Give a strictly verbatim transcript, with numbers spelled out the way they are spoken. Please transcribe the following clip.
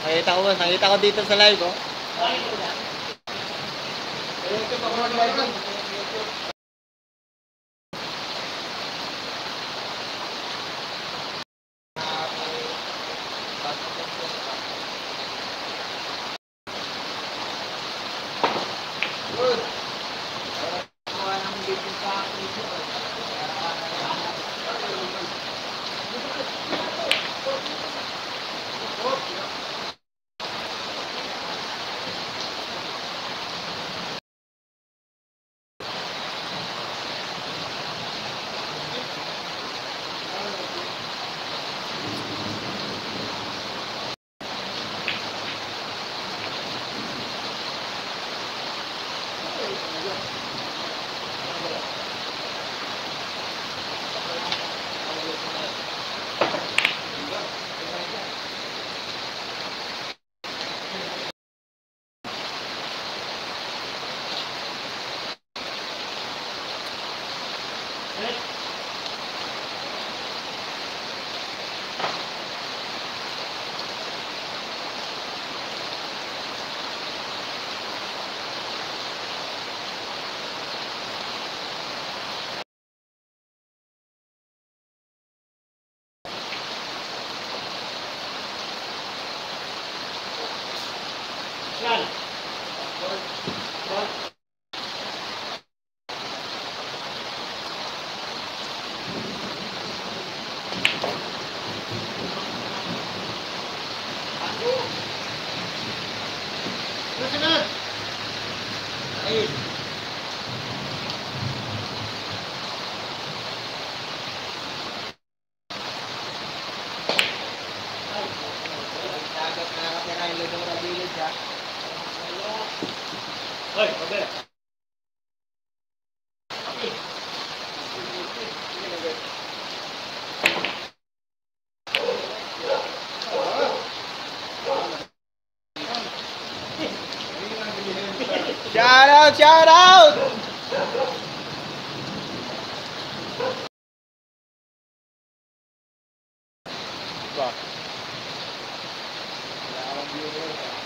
Nakita ko, nakita ko dito sa live, oh. Shout out! Wala akong viewer.